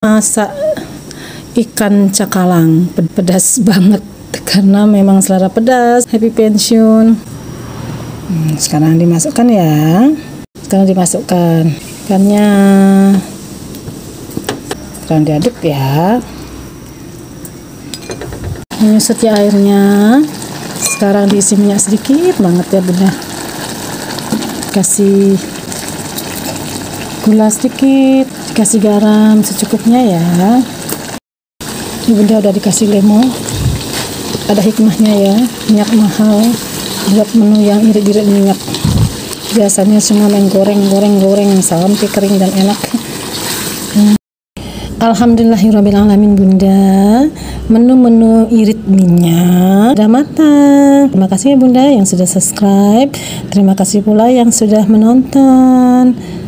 Masak ikan cakalang, pedas banget karena memang selera pedas. Happy pensiun. Sekarang dimasukkan ya. Sekarang dimasukkan ikannya. Sekarang diaduk ya. Menyusut ya airnya. Sekarang diisi minyak sedikit banget ya Bunda. Kasih gula sedikit, dikasih garam secukupnya ya. Ini Bunda udah dikasih lemon. Ada hikmahnya ya, minyak mahal buat menu yang irit-irit minyak. Biasanya semua menggoreng-goreng-goreng sampai kering dan enak. Alhamdulillahirrabbilalamin Bunda, menu-menu irit minyak udah matang. Terima kasih ya Bunda yang sudah subscribe. Terima kasih pula yang sudah menonton.